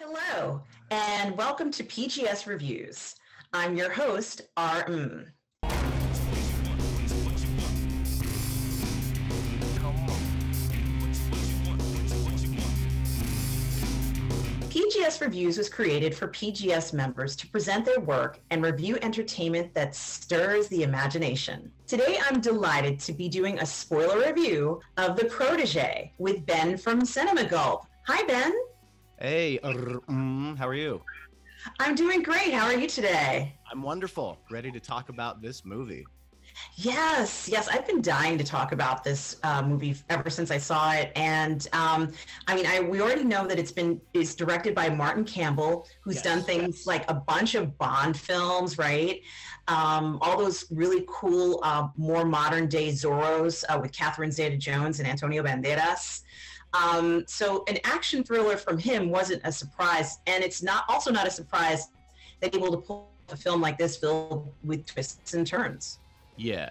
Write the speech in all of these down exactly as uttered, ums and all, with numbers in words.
Hello, and welcome to P G S Reviews. I'm your host, R M. P G S Reviews was created for P G S members to present their work and review entertainment that stirs the imagination. Today, I'm delighted to be doing a spoiler review of The Protégé with Ben from Cinema Gulp. Hi, Ben. Hey, how are you? I'm doing great. How are you today? I'm wonderful. Ready to talk about this movie. Yes, yes. I've been dying to talk about this uh, movie ever since I saw it. And um, I mean, I we already know that it's been is directed by Martin Campbell, who's yes, done things yes. like a bunch of Bond films, right? Um, all those really cool, uh, more modern day Zorros uh, with Catherine Zeta-Jones and Antonio Banderas. Um, so an action thriller from him wasn't a surprise. And it's not also not a surprise that able to pull a film like this filled with twists and turns. Yeah,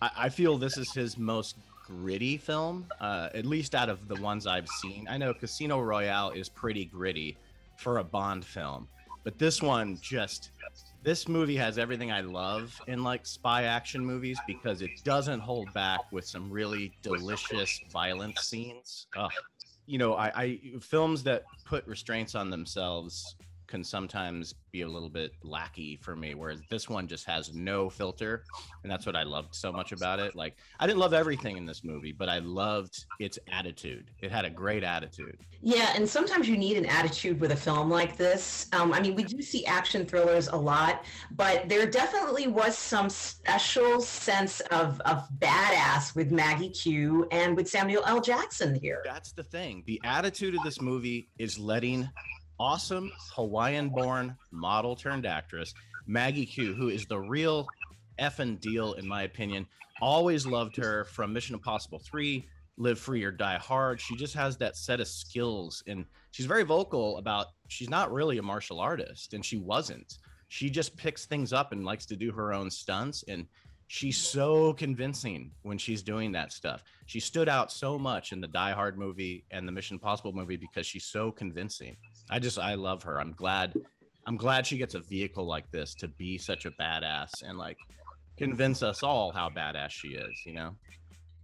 I, I feel this is his most gritty film, uh, at least out of the ones I've seen. I know Casino Royale is pretty gritty for a Bond film, but this one just, this movie has everything I love in like spy action movies because it doesn't hold back with some really delicious violent scenes. Oh, you know, I, I films that put restraints on themselves can sometimes be a little bit lackey for me, whereas this one just has no filter, and that's what I loved so much about it. Like, I didn't love everything in this movie, but I loved its attitude. It had a great attitude. Yeah, and sometimes you need an attitude with a film like this. Um, I mean, we do see action thrillers a lot, but there definitely was some special sense of, of badass with Maggie Q and with Samuel L. Jackson here. That's the thing. The attitude of this movie is letting awesome Hawaiian-born model turned actress Maggie Q, who is the real effing deal in my opinion. Always loved her from Mission Impossible three, Live Free or Die Hard. She just has that set of skills, and she's very vocal about she's not really a martial artist, and she wasn't. She just picks things up and likes to do her own stunts, and she's so convincing when she's doing that stuff. She stood out so much in the Die Hard movie and the Mission Impossible movie because she's so convincing. I just, I love her. I'm glad, I'm glad she gets a vehicle like this to be such a badass and like convince us all how badass she is, you know?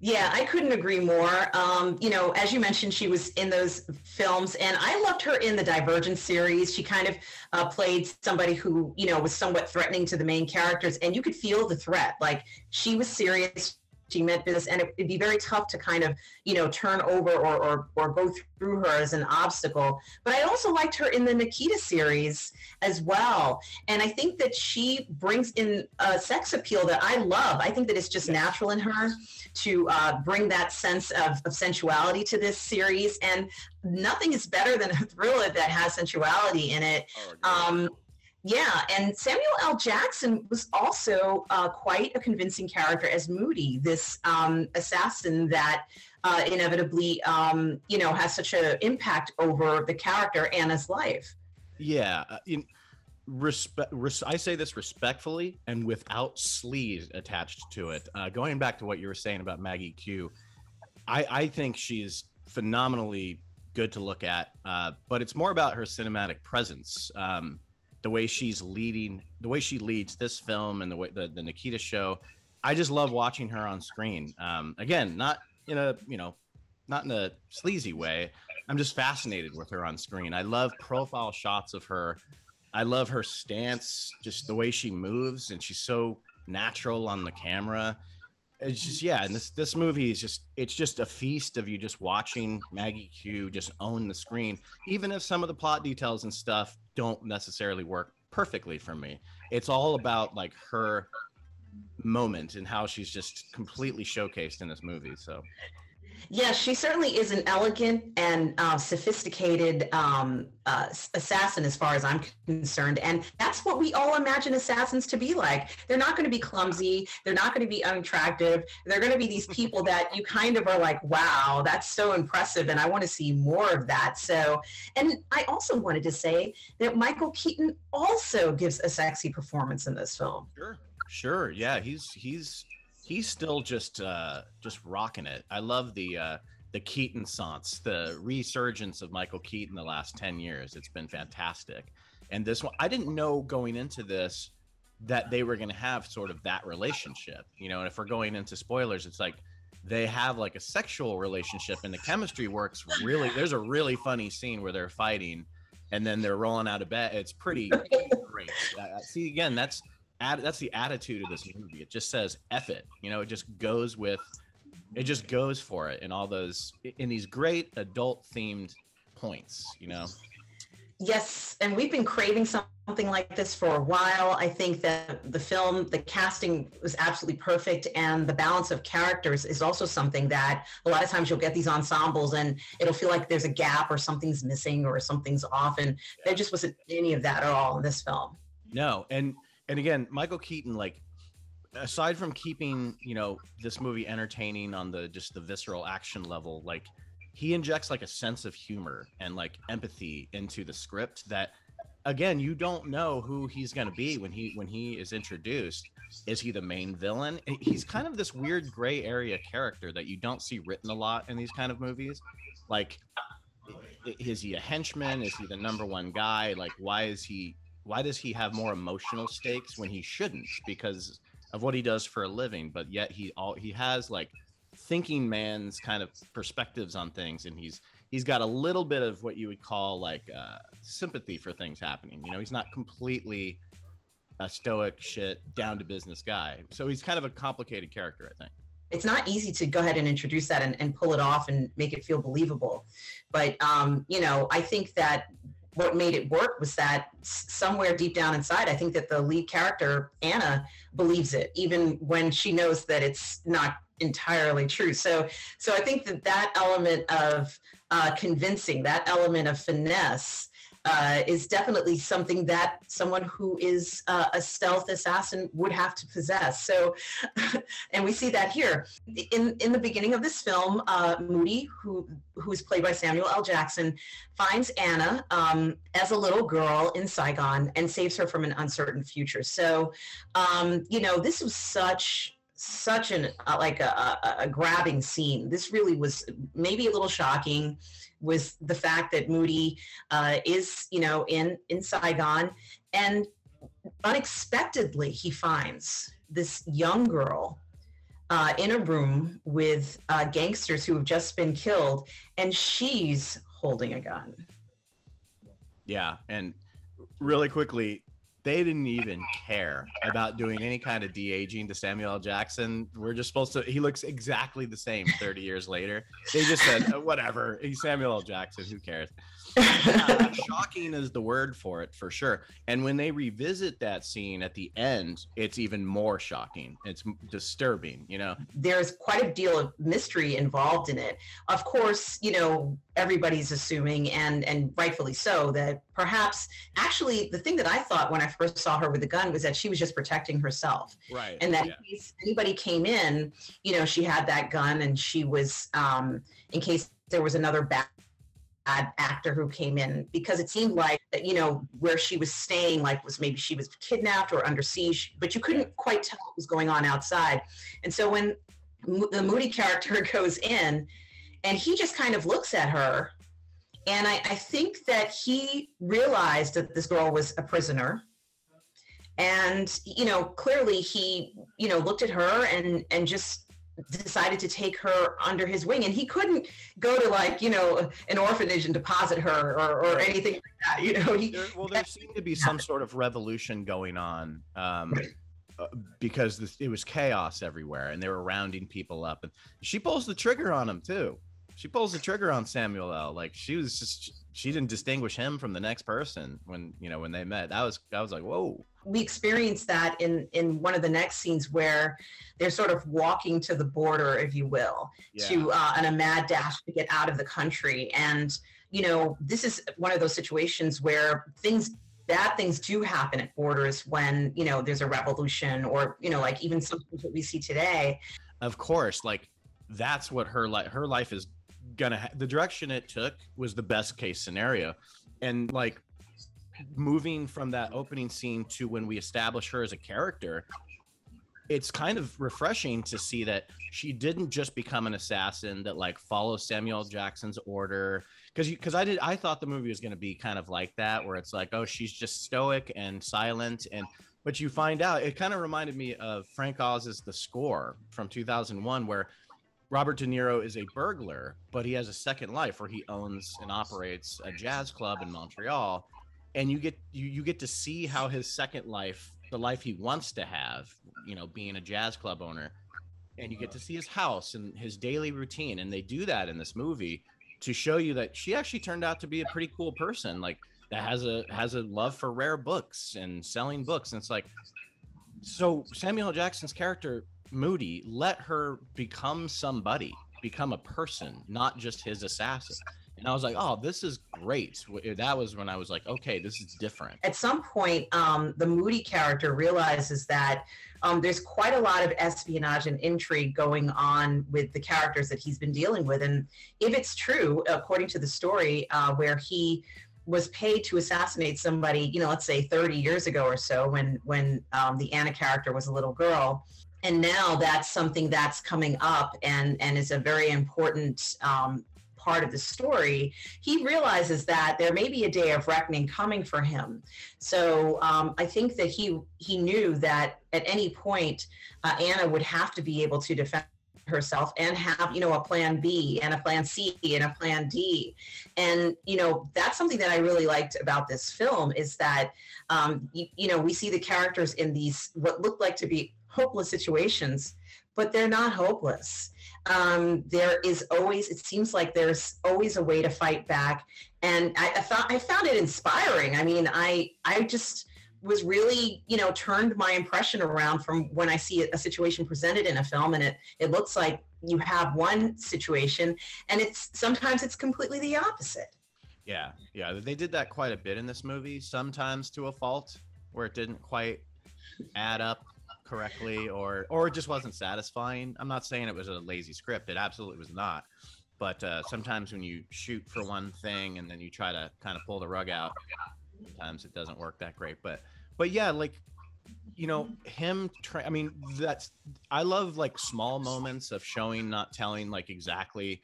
Yeah, I couldn't agree more. Um, you know, as you mentioned, she was in those films, and I loved her in the Divergent series. She kind of uh, played somebody who, you know, was somewhat threatening to the main characters, and you could feel the threat. Like, she was serious, she meant business, and it, it'd be very tough to kind of, you know, turn over or, or or go through her as an obstacle. But I also liked her in the Nikita series as well, and I think that she brings in a sex appeal that I love. I think that it's just natural in her to uh, bring that sense of, of sensuality to this series. And nothing is better than a thriller that has sensuality in it. Oh, um, yeah, and Samuel L. Jackson was also uh, quite a convincing character as Moody, this um, assassin that uh, inevitably, um, you know, has such an impact over the character and his life. Yeah, in Respe- res- I say this respectfully and without sleaze attached to it. Uh, going back to what you were saying about Maggie Q, I, I think she's phenomenally good to look at, uh, but it's more about her cinematic presence, um, the way she's leading, the way she leads this film and the way the, the Nikita show. I just love watching her on screen. Um, again, not in a, you know, not in a sleazy way. I'm just fascinated with her on screen. I love profile shots of her. I love her stance, just the way she moves, and she's so natural on the camera. It's just, yeah, and this this movie is just, it's just a feast of you just watching Maggie Q just own the screen, even if some of the plot details and stuff don't necessarily work perfectly for me. It's all about like her moment and how she's just completely showcased in this movie, so. Yeah, she certainly is an elegant and uh, sophisticated um, uh, assassin as far as I'm concerned. And that's what we all imagine assassins to be like. They're not going to be clumsy. They're not going to be unattractive. They're going to be these people that you kind of are like, wow, that's so impressive. And I want to see more of that. So, and I also wanted to say that Michael Keaton also gives a sexy performance in this film. Sure, sure. Yeah, he's he's... He's still just uh, just rocking it. I love the uh, the Keaton-sance, the resurgence of Michael Keaton the last ten years. It's been fantastic. And this one, I didn't know going into this that they were going to have sort of that relationship. You know, and if we're going into spoilers, it's like they have like a sexual relationship and the chemistry works really. There's a really funny scene where they're fighting and then they're rolling out of bed. It's pretty great. Uh, see, again, that's... Ad, that's the attitude of this movie. It just says F it, you know, it just goes with, it just goes for it in all those, in these great adult themed points, you know? Yes, and we've been craving something like this for a while. I think that the film, the casting was absolutely perfect, and the balance of characters is also something that a lot of times you'll get these ensembles and it'll feel like there's a gap or something's missing or something's off, and there just wasn't any of that at all in this film. No, and And again, Michael Keaton, like, aside from keeping, you know, this movie entertaining on the just the visceral action level, like, he injects like a sense of humor and like empathy into the script that, again, you don't know who he's going to be when he when he is introduced. Is he the main villain? He's kind of this weird gray area character that you don't see written a lot in these kind of movies. Like, is he a henchman? Is he the number one guy? Like, why is he... Why does he have more emotional stakes when he shouldn't, because of what he does for a living? But yet he all he has like thinking man's kind of perspectives on things, and he's he's got a little bit of what you would call like uh, sympathy for things happening. You know, he's not completely a stoic shit down to business guy. So he's kind of a complicated character, I think. It's not easy to go ahead and introduce that and, and pull it off and make it feel believable. But um, you know, I think that what made it work was that somewhere deep down inside, I think that the lead character, Anna, believes it, even when she knows that it's not entirely true. So so I think that that element of uh, convincing, that element of finesse uh, is definitely something that someone who is uh, a stealth assassin would have to possess. So, and we see that here. In in the beginning of this film, uh, Moody, who who is played by Samuel L. Jackson, finds Anna um, as a little girl in Saigon and saves her from an uncertain future. So, um, you know, this was such such an uh, like a, a, a grabbing scene. This really was maybe a little shocking, was the fact that Moody uh, is, you know, in in Saigon, and unexpectedly he finds this young girl Uh, in a room with uh, gangsters who have just been killed, and she's holding a gun. Yeah, and really quickly, they didn't even care about doing any kind of de-aging to Samuel L. Jackson. We're just supposed to, he looks exactly the same thirty years later. They just said, oh, whatever, he's Samuel L. Jackson, who cares? Yeah, shocking is the word for it, for sure. And when they revisit that scene at the end, it's even more shocking. It's disturbing, you know? There's quite a deal of mystery involved in it. Of course, you know, everybody's assuming, and and rightfully so, that perhaps, actually, the thing that I thought when I first saw her with the gun was that she was just protecting herself. Right. And that yeah. in case anybody came in, you know, she had that gun, and she was, um, in case there was another bad actor who came in, because it seemed like that, you know, where she was staying, like, was maybe she was kidnapped or under siege, but you couldn't quite tell what was going on outside. And so when the Moody character goes in, and he just kind of looks at her, and I, I think that he realized that this girl was a prisoner. And, you know, clearly he, you know, looked at her and and just decided to take her under his wing. And he couldn't go to, like, you know, an orphanage and deposit her or, or anything like that, you know. He, there, well, there seemed to be some sort of revolution going on um, because this, it was chaos everywhere, and they were rounding people up. And she pulls the trigger on him, too. She pulls the trigger on Samuel L. Like, she was just, she didn't distinguish him from the next person when, you know, when they met. That was, I was like, whoa. we experience that in, in one of the next scenes where they're sort of walking to the border, if you will, yeah. to uh, on a mad dash to get out of the country. And, you know, this is one of those situations where things, bad things do happen at borders when, you know, there's a revolution or, you know, like even something that we see today. Of course, like that's what her life, her life is gonna, ha- the direction it took was the best case scenario. And like, moving from that opening scene to when we establish her as a character, it's kind of refreshing to see that she didn't just become an assassin that like follows Samuel Jackson's order. Cause you, cause I did, I thought the movie was going to be kind of like that, where it's like, oh, she's just stoic and silent. And, but you find out, it kind of reminded me of Frank Oz's The Score from two thousand one, where Robert De Niro is a burglar, but he has a second life where he owns and operates a jazz club in Montreal. And you get you, you get to see how his second life, the life he wants to have, you know, being a jazz club owner, and you get to see his house and his daily routine. And they do that in this movie to show you that she actually turned out to be a pretty cool person, like that has a has a love for rare books and selling books. And it's like, so Samuel L. Jackson's character, Moody, let her become somebody, become a person, not just his assassin. And I was like, oh, this is great. That was when I was like, okay, this is different. At some point, um, the Moody character realizes that um, there's quite a lot of espionage and intrigue going on with the characters that he's been dealing with. And if it's true, according to the story, uh, where he was paid to assassinate somebody, you know, let's say thirty years ago or so, when, when um, the Anna character was a little girl. And now that's something that's coming up and, and is a very important um part of the story. He realizes that there may be a day of reckoning coming for him. So um, I think that he he knew that at any point uh, Anna would have to be able to defend herself and have, you know, a plan B and a plan C and a plan D. And, you know, that's something that I really liked about this film is that, um, you, you know, we see the characters in these what look like to be hopeless situations, but they're not hopeless. Um, there is always, it seems like there's always a way to fight back. And I, I found, I found it inspiring. I mean, I, I just was really, you know, turned my impression around from when I see a situation presented in a film and it, it looks like you have one situation and it's sometimes it's completely the opposite. Yeah. Yeah. They did that quite a bit in this movie, sometimes to a fault where it didn't quite add up correctly or or it just wasn't satisfying. I'm not saying it was a lazy script, it absolutely was not, but uh sometimes when you shoot for one thing and then you try to kind of pull the rug out, sometimes it doesn't work that great. But but yeah, like, you know, him tra- I mean, that's, I love like small moments of showing not telling, like exactly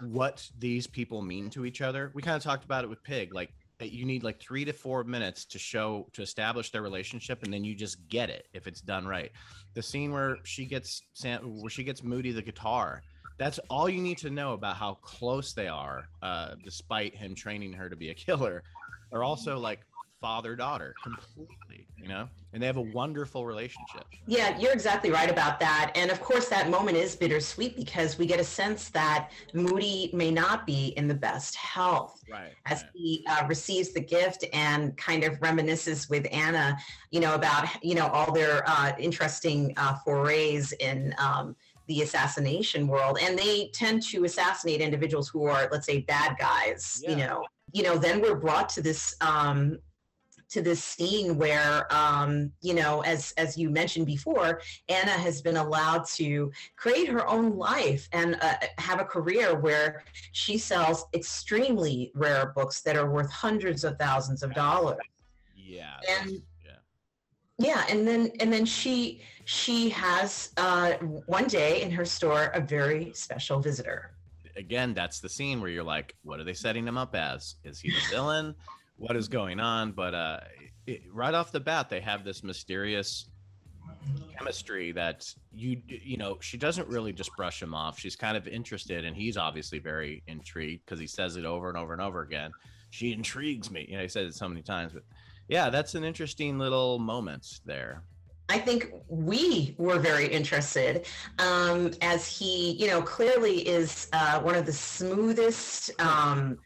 what these people mean to each other. We kind of talked about it with Pig, like that you need like three to four minutes to show, to establish their relationship. And then you just get it if it's done right. The scene where she gets, where she gets Moody the guitar, that's all you need to know about how close they are, uh, despite him training her to be a killer. They're also like father daughter completely, you know, and they have a wonderful relationship. Yeah, you're exactly right about that. And of course that moment is bittersweet because we get a sense that Moody may not be in the best health, right, as right. he uh, receives the gift and kind of reminisces with Anna, you know, about, you know, all their uh, interesting uh, forays in um, the assassination world. And they tend to assassinate individuals who are, let's say, bad guys, yeah. you know, you know, then we're brought to this, um, to this scene where, um, you know, as as you mentioned before, Anna has been allowed to create her own life and uh, have a career where she sells extremely rare books that are worth hundreds of thousands of dollars. Yeah. And, yeah. Yeah. And then and then she she has uh, one day in her store a very special visitor. Again, that's the scene where you're like, what are they setting him up as? Is he the villain? What is going on? But uh, it, right off the bat, they have this mysterious chemistry that you, you know, she doesn't really just brush him off. She's kind of interested and he's obviously very intrigued because he says it over and over and over again. She intrigues me. You know, he said it so many times, but yeah, that's an interesting little moment there. I think we were very interested um, as he, you know, clearly is uh, one of the smoothest, um,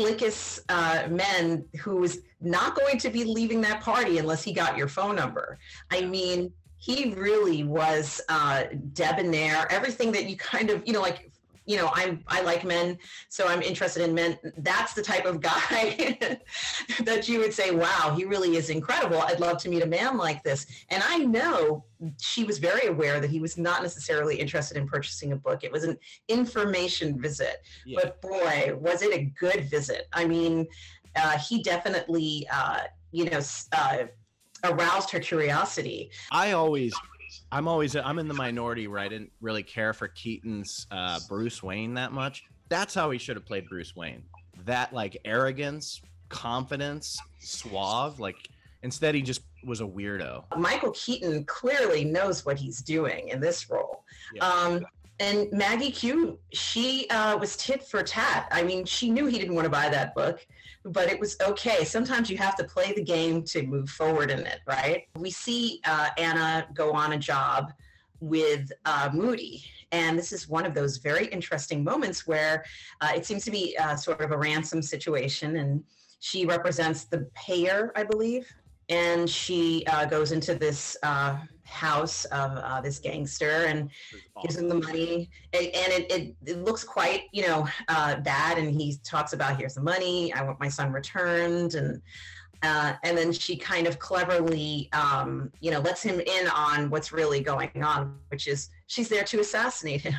slickest uh, men who was not going to be leaving that party unless he got your phone number. I mean, he really was uh, debonair, everything that you kind of, you know, like, you know, I'm, I like men, so I'm interested in men. That's the type of guy that you would say, wow, he really is incredible. I'd love to meet a man like this. And I know she was very aware that he was not necessarily interested in purchasing a book. It was an information visit, yeah. But boy, was it a good visit. I mean, uh, he definitely, uh, you know, uh, aroused her curiosity. I always... I'm always, I'm in the minority where I didn't really care for Keaton's uh, Bruce Wayne that much. That's how he should have played Bruce Wayne. That like arrogance, confidence, suave, like instead he just was a weirdo. Michael Keaton clearly knows what he's doing in this role. Yeah. Um, and Maggie Q, she uh, was tit for tat. I mean, she knew he didn't want to buy that book, but it was okay. Sometimes you have to play the game to move forward in it, right? We see uh, Anna go on a job with uh, Moody. And this is one of those very interesting moments where uh, it seems to be uh, sort of a ransom situation. And she represents the payer, I believe. And she uh, goes into this uh, house of uh, this gangster and awesome. Gives him the money. And, and it, it, it looks quite, you know, uh, bad. And he talks about, here's the money. I want my son returned. And uh, and then she kind of cleverly, um, you know, lets him in on what's really going on, which is she's there to assassinate him.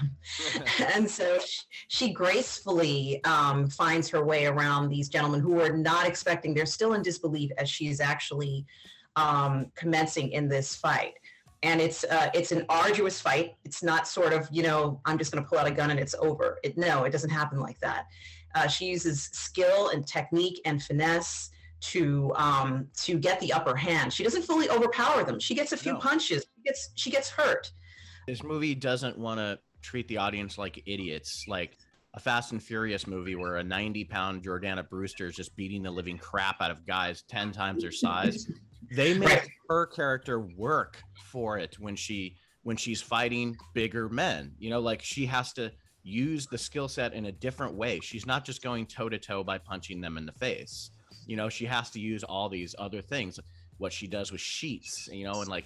And so she, she gracefully um, finds her way around these gentlemen who are not expecting. They're still in disbelief as she is actually um, commencing in this fight. And it's uh, it's an arduous fight. It's not sort of, you know, I'm just going to pull out a gun and it's over. It, no, it doesn't happen like that. Uh, she uses skill and technique and finesse to um, to get the upper hand. She doesn't fully overpower them. She gets a few no. punches. She gets she gets hurt. This movie doesn't want to treat the audience like idiots, like a Fast and Furious movie where a ninety-pound Jordana Brewster is just beating the living crap out of guys ten times their size. They make right. her character work for it when she when she's fighting bigger men, you know, like she has to use the skill set in a different way. She's not just going toe to toe by punching them in the face. You know, she has to use all these other things, what she does with sheets, you know, and like,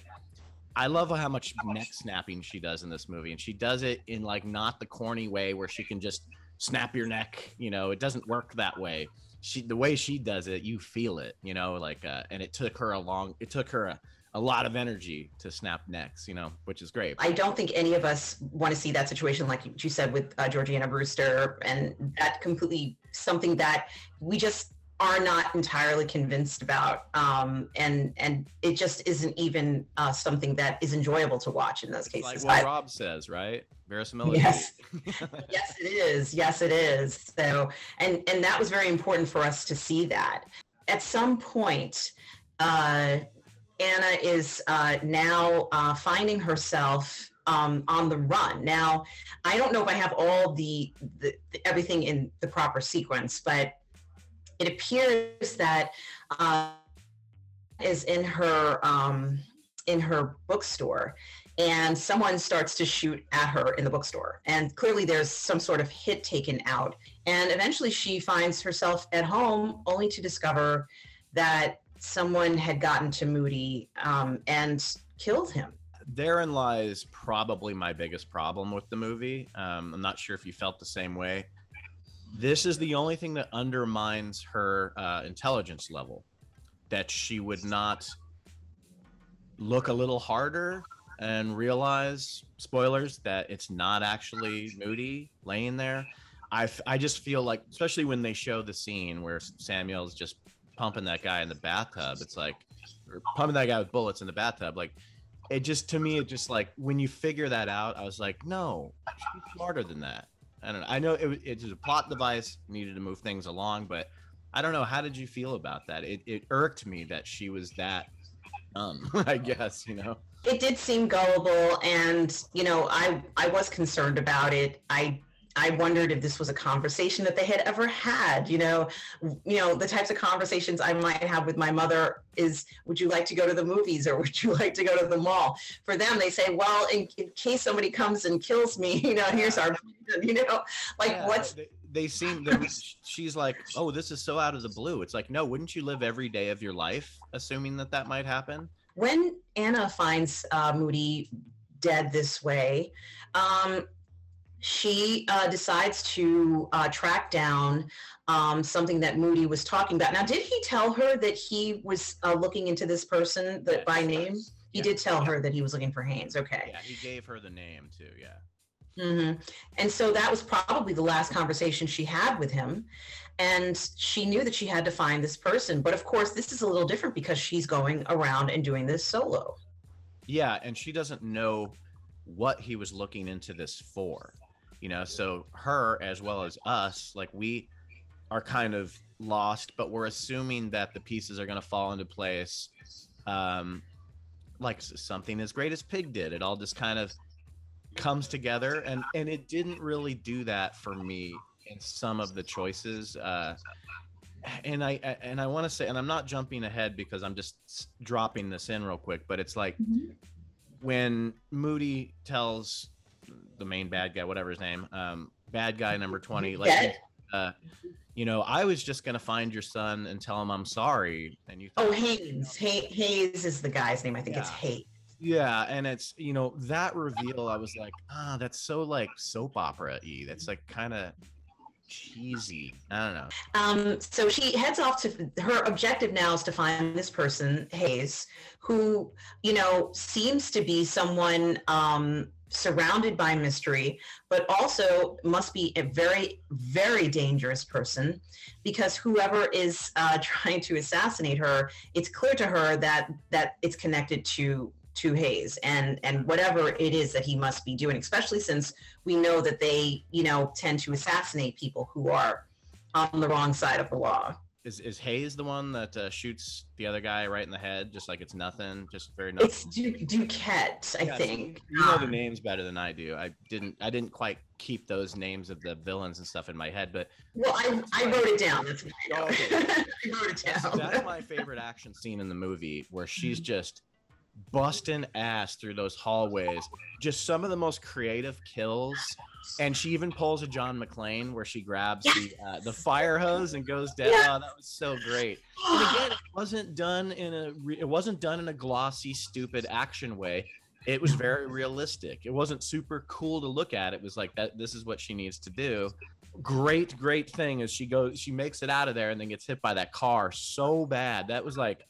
I love how much neck snapping she does in this movie. And she does it in like, not the corny way where she can just snap your neck. You know, it doesn't work that way. She, the way she does it, you feel it, you know, like, uh, and it took her a long, it took her a, a lot of energy to snap necks, you know, which is great. I don't think any of us want to see that situation, like you said, with uh, Georgiana Brewster, and that completely something that we just are not entirely convinced about. Um, and and it just isn't even uh, something that is enjoyable to watch in those cases. Like what I, Rob says, right? Verisimilitude. Yes. Yes, it is. Yes, it is. So, and, and that was very important for us to see that. At some point, uh, Anna is uh, now uh, finding herself um, on the run. Now, I don't know if I have all the, the, the everything in the proper sequence, but it appears that uh, is in her um, in her bookstore, and someone starts to shoot at her in the bookstore. And clearly, there's some sort of hit taken out. And eventually, she finds herself at home, only to discover that someone had gotten to Moody um, and killed him. Therein lies probably my biggest problem with the movie. Um, I'm not sure if you felt the same way. This is the only thing that undermines her uh, intelligence level, that she would not look a little harder and realize, spoilers, that it's not actually Moody laying there. I, I just feel like, especially when they show the scene where Samuel's just pumping that guy in the bathtub, it's like, or pumping that guy with bullets in the bathtub, like, it just, to me, it just like, when you figure that out, I was like, no, she's smarter than that. I don't know. I know it, it was a plot device, needed to move things along, but I don't know. How did you feel about that? It, it irked me that she was that dumb, I guess, you know? It did seem gullible, and, you know, I, I was concerned about it. I I wondered if this was a conversation that they had ever had, you know? You know, the types of conversations I might have with my mother is, would you like to go to the movies, or would you like to go to the mall? For them, they say, well, in, in case somebody comes and kills me, you know, here's our, you know, like yeah, what's... They, they seem that she's like, oh, this is so out of the blue. It's like, no, wouldn't you live every day of your life assuming that that might happen? When Anna finds uh, Moody dead this way, um, she uh, decides to uh, track down um, something that Moody was talking about. Now, did he tell her that he was uh, looking into this person that yes, by name? Yes. He yeah. did tell yeah. her that he was looking for Haynes. Okay. Yeah, he gave her the name too, yeah. Mm-hmm. And so that was probably the last conversation she had with him. And she knew that she had to find this person. But of course, this is a little different because she's going around and doing this solo. Yeah, and she doesn't know what he was looking into this for. You know, so her as well as us, like we are kind of lost, but we're assuming that the pieces are going to fall into place. Um, like something as great as Pig did. It all just kind of comes together, and and it didn't really do that for me in some of the choices, uh and i and i want to say, and I'm not jumping ahead because I'm just dropping this in real quick, but it's like mm-hmm. when Moody tells the main bad guy, whatever his name, um bad guy number twenty, like uh you know, I was just gonna find your son and tell him I'm sorry, and you thought, oh Haynes you know, Hay- Hayes is the guy's name, I think. Yeah. It's Hayes. Yeah, and it's, you know, that reveal, I was like, ah, that's so like soap opera-y. That's like kind of cheesy. I don't know. Um, so she heads off to, her objective now is to find this person, Hayes, who, you know, seems to be someone um, surrounded by mystery, but also must be a very, very dangerous person, because whoever is uh, trying to assassinate her, it's clear to her that that it's connected to to Hayes and, and whatever it is that he must be doing, especially since we know that they, you know, tend to assassinate people who are on the wrong side of the law. Is is Hayes the one that uh, shoots the other guy right in the head, just like it's nothing, just very nothing? It's du- Duquette, I yeah, think. You know the names better than I do. I didn't I didn't quite keep those names of the villains and stuff in my head, but... Well, I, I wrote it down. That's what I know. Okay. I wrote it down. That's, that's my favorite action scene in the movie, where she's just busting ass through those hallways, just some of the most creative kills, and she even pulls a John McClane where she grabs yes. the uh, the fire hose and goes down. Yes. Oh, that was so great. And again, it wasn't done in a re- it wasn't done in a glossy, stupid action way. It was very realistic. It wasn't super cool to look at. It was like that. This is what she needs to do. Great, great thing as she goes, she makes it out of there and then gets hit by that car so bad. That was like.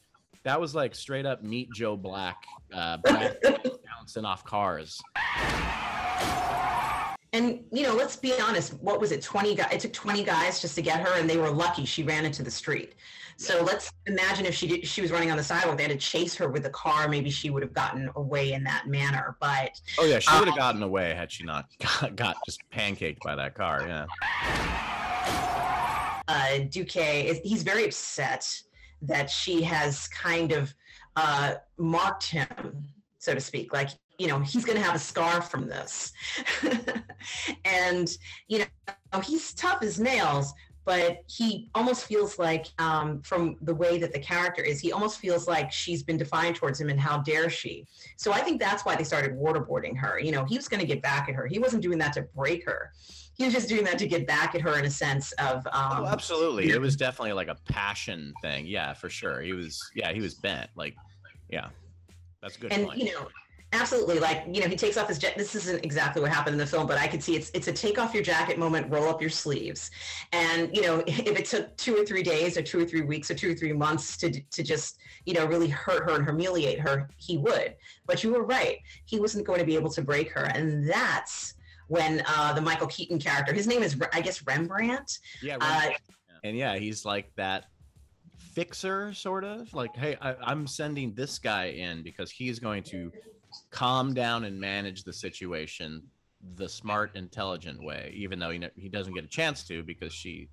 That was like straight up Meet Joe Black, uh, Black bouncing off cars. And, you know, let's be honest. What was it? twenty guys. It took twenty guys just to get her, and they were lucky she ran into the street. So let's imagine if she did, she was running on the sidewalk, they had to chase her with a car. Maybe she would have gotten away in that manner. But oh yeah, she would have um, gotten away had she not got, got just pancaked by that car. Yeah. Uh, Duque, he's very upset that she has kind of uh, marked him, so to speak. Like, you know, he's going to have a scar from this. And, you know, he's tough as nails, but he almost feels like, um, from the way that the character is, he almost feels like she's been defiant towards him, and how dare she. So I think that's why they started waterboarding her. You know, he was going to get back at her. He wasn't doing that to break her. He was just doing that to get back at her in a sense of... Um, oh, absolutely. It was definitely like a passion thing. Yeah, for sure. He was, yeah, he was bent. Like, yeah, that's a good and, point. And, you know, absolutely. Like, you know, he takes off his jacket. This isn't exactly what happened in the film, but I could see it's it's a take off your jacket moment, roll up your sleeves. And, you know, if it took two or three days or two or three weeks or two or three months to to just, you know, really hurt her and humiliate her, he would. But you were right. He wasn't going to be able to break her. And that's when uh, the Michael Keaton character, his name is, I guess, Rembrandt. Yeah, Rembrandt. Uh, and yeah, he's like that fixer sort of. Like, hey, I, I'm sending this guy in because he's going to calm down and manage the situation the smart, intelligent way, even though he, ne- he doesn't get a chance to, because she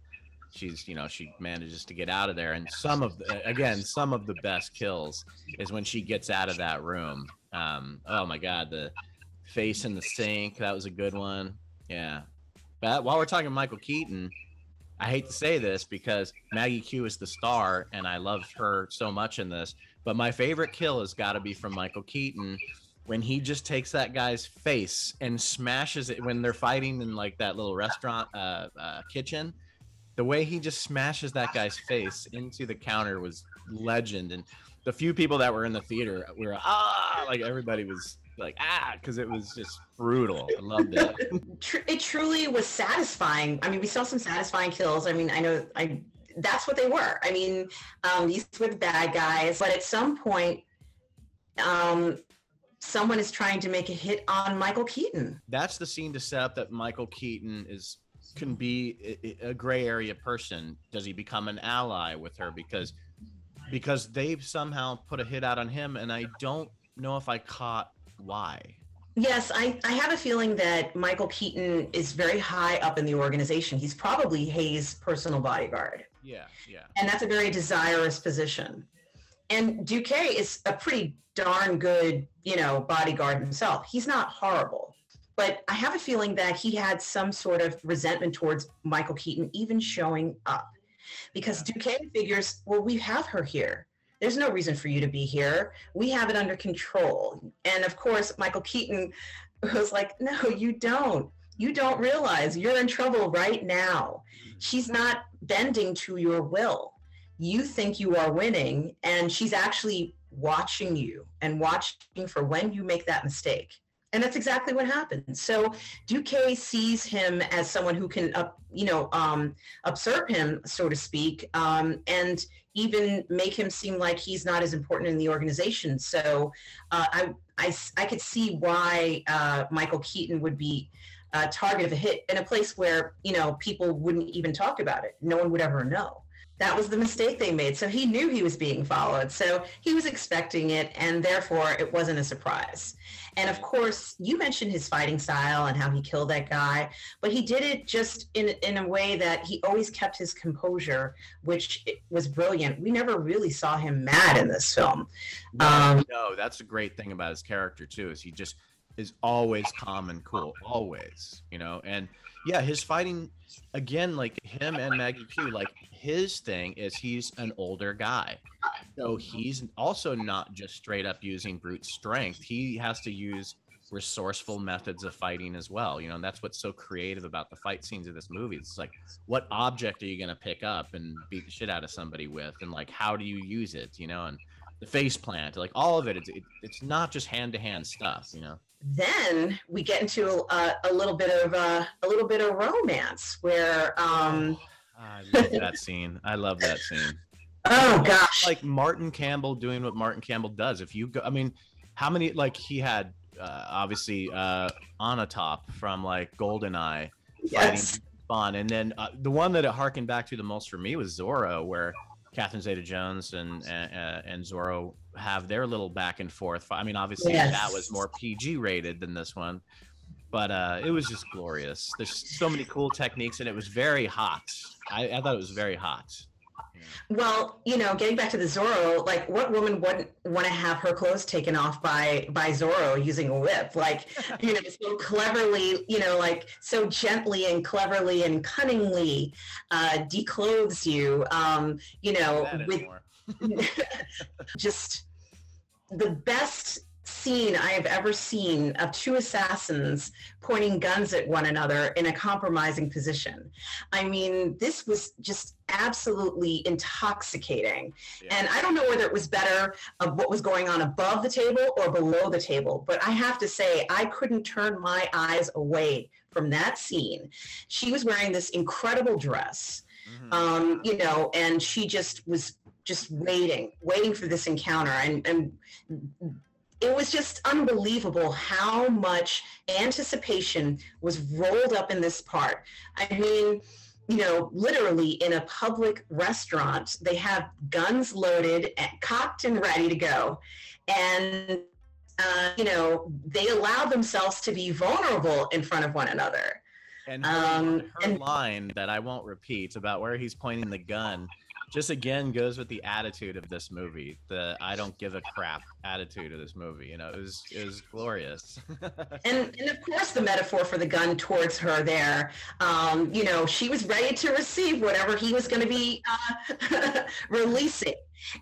she's you know she manages to get out of there. And some of the, again some of the best kills is when she gets out of that room. Um, oh my God, the face in the sink, that was a good one. Yeah, but while we're talking Michael Keaton, I hate to say this because Maggie Q is the star and I love her so much in this, but my favorite kill has got to be from Michael Keaton when he just takes that guy's face and smashes it when they're fighting in like that little restaurant uh, uh, kitchen, the way he just smashes that guy's face into the counter was legend. And the few people that were in the theater, we were ah, like everybody was like ah, because it was just brutal. I loved it. It truly was satisfying. I mean, we saw some satisfying kills. I mean, I know I. That's what they were. I mean, um, these were the bad guys. But at some point, um, someone is trying to make a hit on Michael Keaton. That's the scene to set up that Michael Keaton is can be a, a gray area person. Does he become an ally with her? Because because they've somehow put a hit out on him, and I don't know if I caught why. Yes, I, I have a feeling that Michael Keaton is very high up in the organization. He's probably Hayes' personal bodyguard. Yeah, yeah. And that's a very desirous position. And Duque is a pretty darn good, you know, bodyguard himself. He's not horrible. But I have a feeling that he had some sort of resentment towards Michael Keaton even showing up. Because yeah. Duque figures, well, we have her here. There's no reason for you to be here. We have it under control. And of course, Michael Keaton was like, no, you don't. You don't realize you're in trouble right now. She's not bending to your will. You think you are winning, and she's actually watching you and watching for when you make that mistake. And that's exactly what happened. So Duque sees him as someone who can, up, you know, um, usurp him, so to speak, um, and even make him seem like he's not as important in the organization. So uh, I, I, I could see why uh, Michael Keaton would be a target of a hit in a place where, you know, people wouldn't even talk about it. No one would ever know. That was the mistake they made. So he knew he was being followed. So he was expecting it, and therefore it wasn't a surprise. And of course, you mentioned his fighting style and how he killed that guy, but he did it just in, in a way that he always kept his composure, which was brilliant. We never really saw him mad in this film. No, um, no that's a great thing about his character too, is he just is always calm and cool, always, you know? And yeah, his fighting, again, like him and Maggie Q, like his thing is he's an older guy. So he's also not just straight up using brute strength. He has to use resourceful methods of fighting as well. You know, and that's what's so creative about the fight scenes of this movie. It's like, what object are you going to pick up and beat the shit out of somebody with? And like, how do you use it? You know, and the face plant, like all of it, it's, it, it's not just hand to hand stuff, you know? Then we get into a, a little bit of uh, a little bit of romance where um oh, I love that scene. I love that scene. Oh gosh. Like Martin Campbell doing what Martin Campbell does. If you go, I mean, how many, like he had uh, obviously uh Onatopp from like Goldeneye, yes, fighting Bond, and then uh, the one that it harkened back to the most for me was Zorro, where Catherine Zeta-Jones and, and and Zorro have their little back and forth. I mean, obviously yes. That was more P G rated than this one, but uh, it was just glorious. There's so many cool techniques, and it was very hot. I, I thought it was very hot. Yeah. Well, you know, getting back to the Zorro, like what woman wouldn't want to have her clothes taken off by by Zorro using a whip? Like, you know, so cleverly, you know, like so gently and cleverly and cunningly uh, declothes you, um, you know, with just the best scene I have ever seen of two assassins pointing guns at one another in a compromising position. I mean, this was just absolutely intoxicating. Yeah. And I don't know whether it was better of what was going on above the table or below the table, but I have to say I couldn't turn my eyes away from that scene. She was wearing this incredible dress, mm-hmm. um, you know, and she just was just waiting, waiting for this encounter. And, and it was just unbelievable how much anticipation was rolled up in this part. I mean, you know, literally in a public restaurant, they have guns loaded, cocked and ready to go. And, uh, you know, they allow themselves to be vulnerable in front of one another. And her, um, her and- line that I won't repeat about where he's pointing the gun just again goes with the attitude of this movie, the I don't give a crap attitude of this movie. You know, it was it was glorious. and and of course the metaphor for the gun towards her there, um, you know, she was ready to receive whatever he was going to be uh, releasing.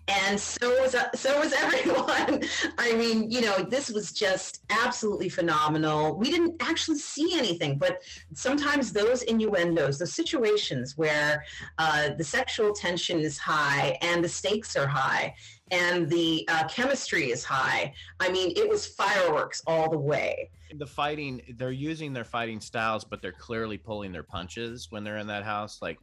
And so was uh, so was everyone. I mean, you know, this was just absolutely phenomenal. We didn't actually see anything, but sometimes those innuendos, those situations where uh, the sexual tension is high and the stakes are high and the uh, chemistry is high. I mean, it was fireworks all the way. The fighting, they're using their fighting styles, but they're clearly pulling their punches when they're in that house. Like,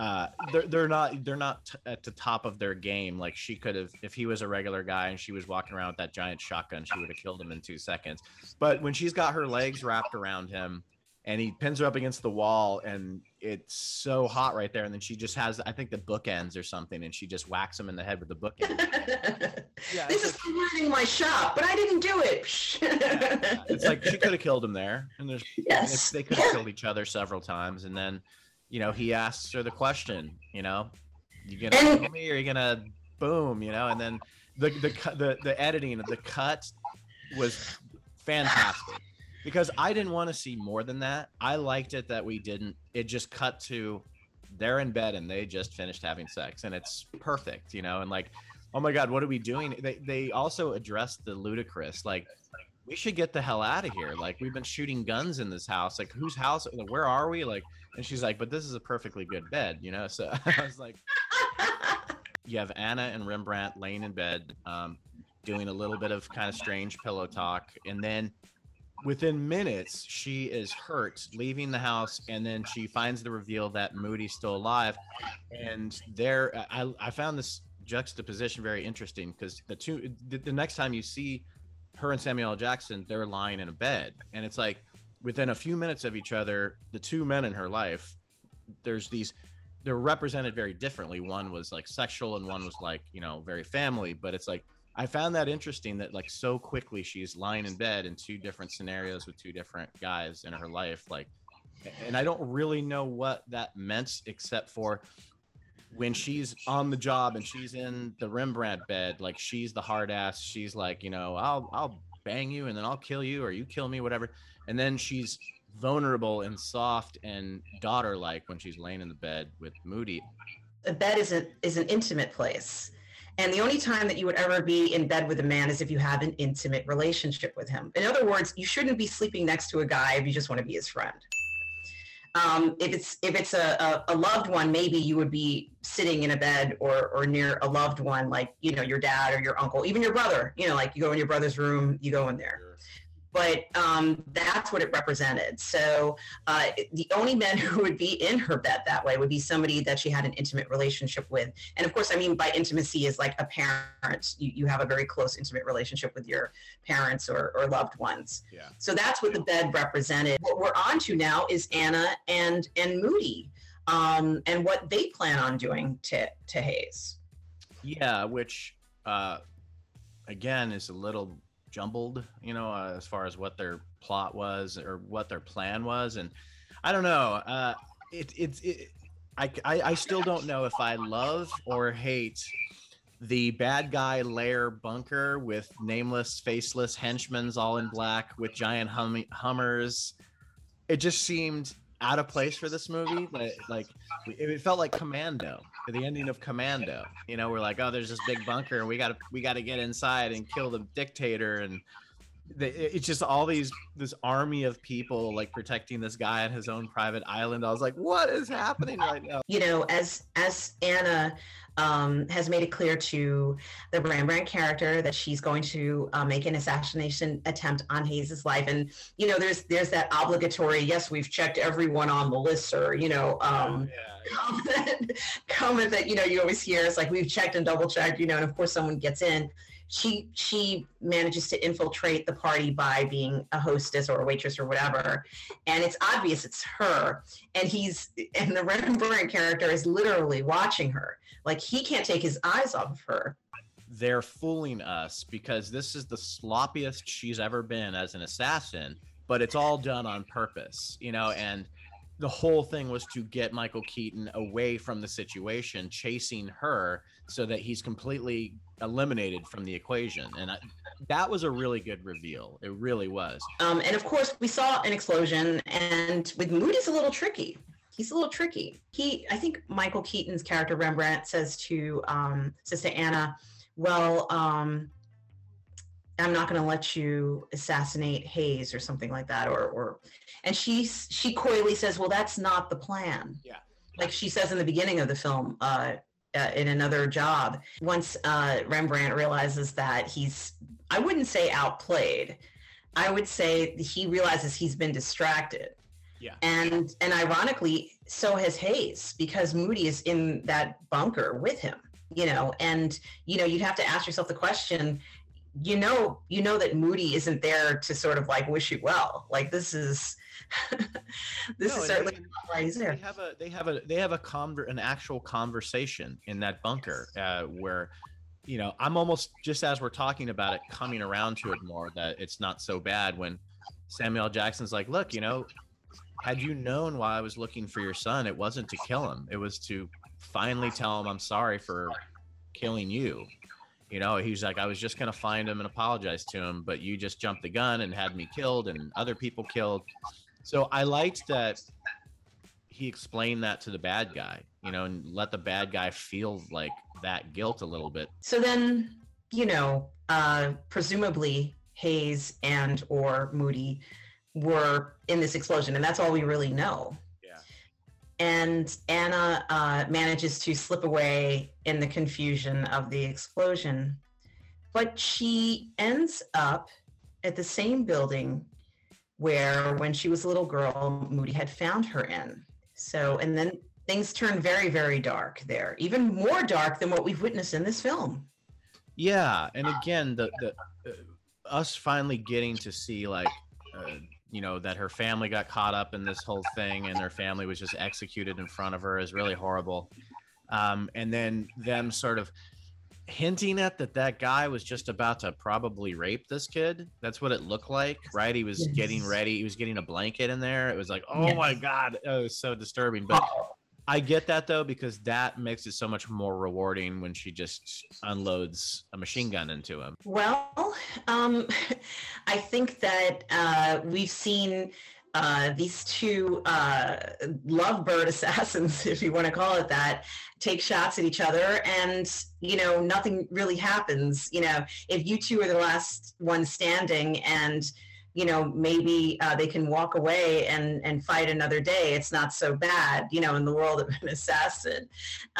Uh, they're, they're not they're not t- at the top of their game. Like, she could have, if he was a regular guy and she was walking around with that giant shotgun, she would have killed him in two seconds. But when she's got her legs wrapped around him and he pins her up against the wall and it's so hot right there, and then she just has, I think, the bookends or something, and she just whacks him in the head with the bookend. Yeah, this is ruining my shop, but I didn't do it. Yeah, it's like she could have killed him there, and there's yes. they could have killed each other several times, and then, you know, he asks her the question, you know, you gonna and, kill me or you gonna boom, you know, and then the the the, the editing of the cut was fantastic, because I didn't want to see more than that. I liked it that we didn't. It just cut to they're in bed and they just finished having sex, and it's perfect, you know, and like, oh my God, what are we doing? They they also addressed the ludicrous, like, we should get the hell out of here. Like, we've been shooting guns in this house. Like, whose house? Where are we? Like, and she's like, but this is a perfectly good bed, you know? So I was like, you have Anna and Rembrandt laying in bed, um, doing a little bit of kind of strange pillow talk. And then within minutes, she is hurt, leaving the house. And then she finds the reveal that Moody's still alive. And there, I, I found this juxtaposition very interesting, because the two, the, the next time you see her and Samuel L. Jackson, they're lying in a bed, and it's like within a few minutes of each other, the two men in her life, there's these, they're represented very differently. One was like sexual and one was like, you know, very family, but it's like, I found that interesting that like so quickly she's lying in bed in two different scenarios with two different guys in her life. Like, and I don't really know what that meant, except for when she's on the job and she's in the Rembrandt bed, like, she's the hard ass. She's like, you know, I'll I'll bang you and then I'll kill you or you kill me, whatever. And then she's vulnerable and soft and daughter-like when she's laying in the bed with Moody. A bed is a, is an intimate place. And the only time that you would ever be in bed with a man is if you have an intimate relationship with him. In other words, you shouldn't be sleeping next to a guy if you just want to be his friend. Um, if it's if it's a, a, a loved one, maybe you would be sitting in a bed or or near a loved one, like, you know, your dad or your uncle, even your brother, you know, like, you go in your brother's room, you go in there. But um, that's what it represented. So uh, the only men who would be in her bed that way would be somebody that she had an intimate relationship with. And of course, I mean, by intimacy is like a parent. You, you have a very close, intimate relationship with your parents or, or loved ones. Yeah. So that's what the bed represented. What we're on to now is Anna and, and Moody um, and what they plan on doing to, to Hayes. Yeah, which, uh, again, is a little jumbled, you know, uh, as far as what their plot was or what their plan was. And I don't know, uh, it, it, it, I, I, I still don't know if I love or hate the bad guy lair bunker with nameless, faceless henchmen's all in black with giant hum- hummers. It just seemed out of place for this movie. Like, like it felt like Commando, the ending of Commando. You know, we're like, oh, there's this big bunker, and we gotta we gotta get inside and kill the dictator. And the, it's just all these this army of people like protecting this guy on his own private island. I was like, what is happening right now? You know, as as Anna um, has made it clear to the Rembrandt character that she's going to uh, make an assassination attempt on Hayes's life, and you know, there's there's that obligatory, yes, we've checked everyone on the list, or you know, um, yeah, yeah. Comment, comment that you know you always hear. It's like, we've checked and double checked, you know, and of course someone gets in. She she manages to infiltrate the party by being a hostess or a waitress or whatever, and it's obvious it's her. And he's and the Rembrandt character is literally watching her, like he can't take his eyes off of her. They're fooling us because this is the sloppiest she's ever been as an assassin, but it's all done on purpose, you know. And the whole thing was to get Michael Keaton away from the situation, chasing her so that he's completely eliminated from the equation. And I, that was a really good reveal. It really was. Um, and of course, we saw an explosion, and with Moody's a little tricky. he's a little tricky. He, I think Michael Keaton's character Rembrandt says to um, says to Anna, well, um, I'm not going to let you assassinate Hayes or something like that, or or, and she she coyly says, well, that's not the plan. Yeah. Like she says in the beginning of the film, uh, uh, in another job, once uh, Rembrandt realizes that he's, I wouldn't say outplayed, I would say he realizes he's been distracted. Yeah. And and ironically, so has Hayes, because Moody is in that bunker with him, you know, and, you know, you'd have to ask yourself the question, you know, you know that Moody isn't there to sort of like wish you well. Like this is, this no, is certainly they, not why he's there. They have a they have a they have a conver- an actual conversation in that bunker, yes. uh, where, you know, I'm almost just as we're talking about it, coming around to it more that it's not so bad when Samuel L. Jackson's like, look, you know, had you known why I was looking for your son, it wasn't to kill him. It was to finally tell him I'm sorry for killing you. You know, he's like, I was just going to find him and apologize to him, but you just jumped the gun and had me killed and other people killed. So I liked that he explained that to the bad guy, you know, and let the bad guy feel like that guilt a little bit. So then, you know, uh, presumably Hayes and or Moody were in this explosion, and that's all we really know. Yeah. And Anna uh, manages to slip away in the confusion of the explosion, but she ends up at the same building where, when she was a little girl, Moody had found her in. So, and then things turn very, very dark there, even more dark than what we've witnessed in this film. Yeah, and again, the, the uh, us finally getting to see, like, uh, you know, that her family got caught up in this whole thing and their family was just executed in front of her is really horrible. Um, and then them sort of hinting at that that guy was just about to probably rape this kid. That's what it looked like, right? He was yes. getting ready. He was getting a blanket in there. It was like, oh yes. my God, it was so disturbing. But I get that, though, because that makes it so much more rewarding when she just unloads a machine gun into him. Well, um, I think that uh, we've seen uh, these two uh, lovebird assassins, if you want to call it that, take shots at each other, and, you know, nothing really happens. You know, if you two are the last one standing and, you know, maybe uh, they can walk away and, and fight another day. It's not so bad, you know, in the world of an assassin.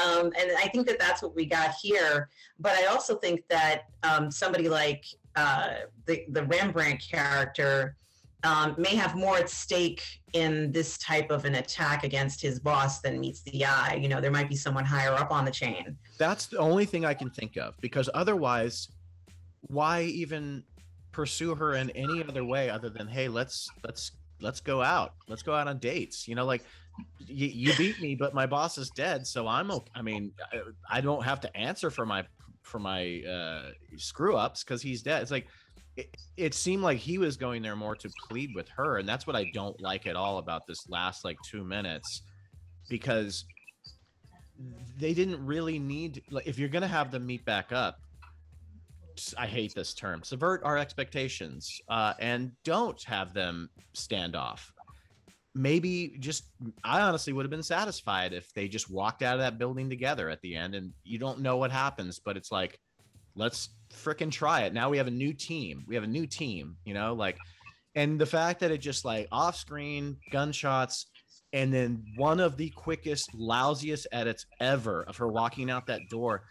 Um, and I think that that's what we got here. But I also think that um, somebody like uh, the, the Rembrandt character um, may have more at stake in this type of an attack against his boss than meets the eye. You know, there might be someone higher up on the chain. That's the only thing I can think of, because otherwise, why even pursue her in any other way other than, hey, let's let's let's go out let's go out on dates, you know, like you, you beat me, but my boss is dead, so I'm okay. I mean, I don't have to answer for my for my uh screw-ups because he's dead. It's like it, it seemed like he was going there more to plead with her, and that's what I don't like at all about this last like two minutes, because they didn't really need, like, if you're gonna have them meet back up, I hate this term, subvert our expectations, uh, and don't have them stand off. Maybe just, I honestly would have been satisfied if they just walked out of that building together at the end, and you don't know what happens, but it's like, let's frickin' try it. Now we have a new team. We have a new team, you know, like, and the fact that it just like off screen gunshots, and then one of the quickest, lousiest edits ever of her walking out that door.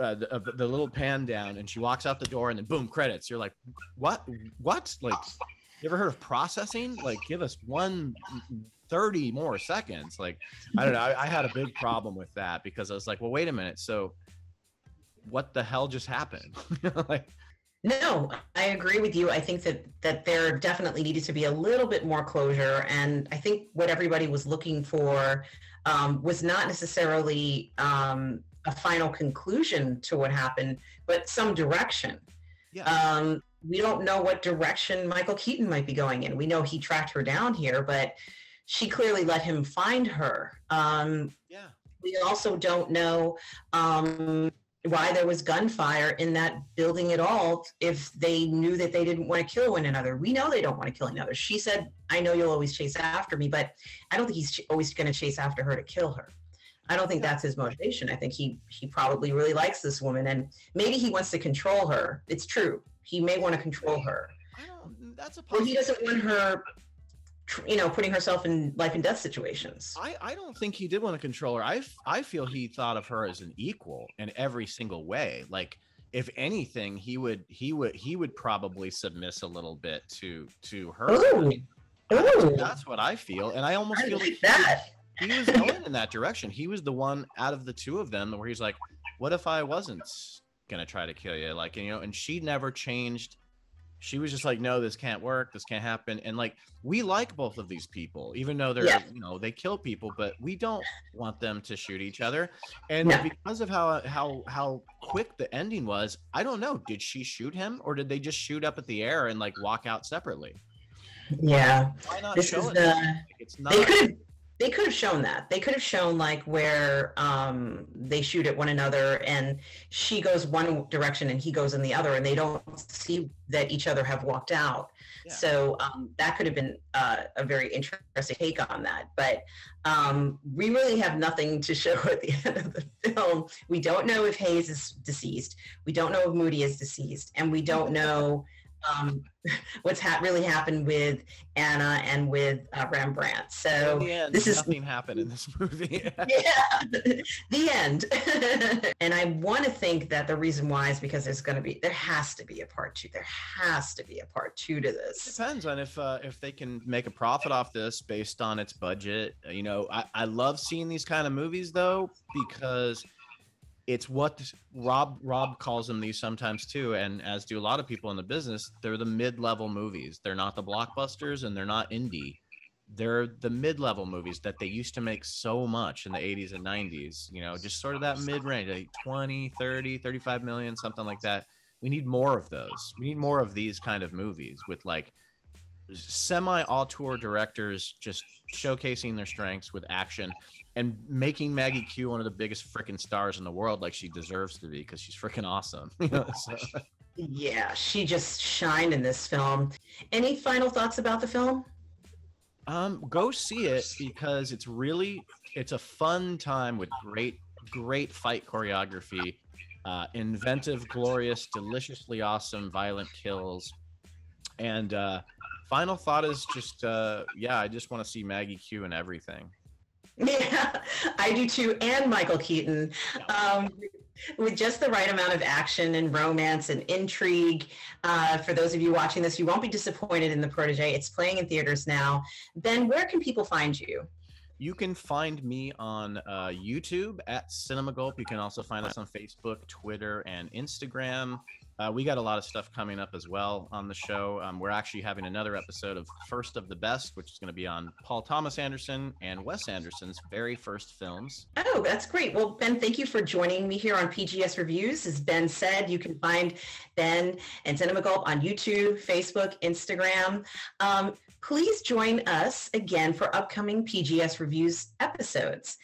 Uh, the, the little pan down, and she walks out the door, and then boom, credits. You're like, what? What? Like, you ever heard of processing? Like, give us one thirty more seconds. Like, I don't know. I, I had a big problem with that, because I was like, well, wait a minute. So, what the hell just happened? Like, no, I agree with you. I think that that there definitely needed to be a little bit more closure, and I think what everybody was looking for um, was not necessarily. Um, a final conclusion to what happened, but some direction. Yeah. Um, we don't know what direction Michael Keaton might be going in. We know he tracked her down here, but she clearly let him find her. Um, yeah. We also don't know um, why there was gunfire in that building at all if they knew that they didn't want to kill one another. We know they don't want to kill another. She said, I know you'll always chase after me, but I don't think he's always going to chase after her to kill her. I don't think that's his motivation. I think he he probably really likes this woman, and maybe he wants to control her. It's true. He may want to control her. I don't, that's a possibility. Well, he doesn't want her, you know, putting herself in life and death situations. I, I don't think he did want to control her. I, I feel he thought of her as an equal in every single way. Like, if anything, he would he would he would probably submiss a little bit to to her. Ooh. Ooh. That's what I feel, and I almost I feel like that. He, He was going in that direction. He was the one out of the two of them where he's like, what if I wasn't going to try to kill you? Like, you know, and she never changed. She was just like, no, this can't work. This can't happen. And like, we like both of these people, even though they're, yeah. you know, they kill people, but we don't want them to shoot each other. And yeah. because of how, how, how quick the ending was, I don't know. Did she shoot him, or did they just shoot up at the air and like walk out separately? Yeah. Why not this show is it? The... Like, it's not. They could They could have shown that. They could have shown like where um, they shoot at one another, and she goes one direction and he goes in the other, and they don't see that each other have walked out. Yeah. So um, that could have been uh, a very interesting take on that. But um, we really have nothing to show at the end of the film. We don't know if Hayes is deceased. We don't know if Moody is deceased, and we don't know um what's ha- really happened with Anna and with uh, Rembrandt. So end, this is nothing happened in this movie. Yeah, the end. And I want to think that the reason why is because there's going to be there has to be a part two. There has to be a part two to this. It depends on if uh, if they can make a profit off this based on its budget. You know, I, I love seeing these kind of movies though, because it's what Rob Rob calls them these sometimes too, and as do a lot of people in the business, they're the mid-level movies. They're not the blockbusters, and they're not indie. They're the mid-level movies that they used to make so much in the eighties and nineties, you know, just sort of that mid-range, like twenty, thirty, thirty-five million, something like that. We need more of those. We need more of these kind of movies with like semi-auteur directors just showcasing their strengths with action and making Maggie Q one of the biggest freaking stars in the world, like she deserves to be, because she's freaking awesome. So. Yeah, she just shined in this film. Any final thoughts about the film? Um, go see it, because it's really, it's a fun time with great, great fight choreography, uh, inventive, glorious, deliciously awesome, violent kills. And uh, final thought is just, uh, yeah, I just want to see Maggie Q and everything. Yeah, I do too, and Michael Keaton, um, with just the right amount of action and romance and intrigue. Uh, for those of you watching this, you won't be disappointed in The Protégé. It's playing in theaters now. Ben, where can people find you? You can find me on uh, YouTube at Cinema Gulp. You can also find us on Facebook, Twitter, and Instagram. Uh, we got a lot of stuff coming up as well on the show. Um, we're actually having another episode of First of the Best, which is going to be on Paul Thomas Anderson and Wes Anderson's very first films. Oh, that's great. Well, Ben, thank you for joining me here on P G S Reviews. As Ben said, you can find Ben and Cinema Gulp on YouTube, Facebook, Instagram. Um, please join us again for upcoming P G S Reviews episodes.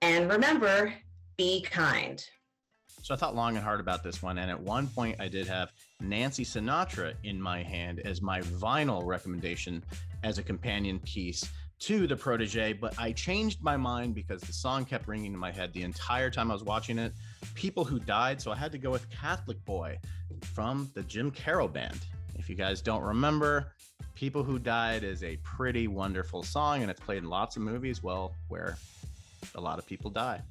And remember, be kind. So I thought long and hard about this one, and at one point I did have Nancy Sinatra in my hand as my vinyl recommendation as a companion piece to The Protégé, but I changed my mind because the song kept ringing in my head the entire time I was watching it. People who died, so I had to go with Catholic Boy from the Jim Carroll Band. If you guys don't remember, People Who Died is a pretty wonderful song, and it's played in lots of movies, well, where a lot of people die.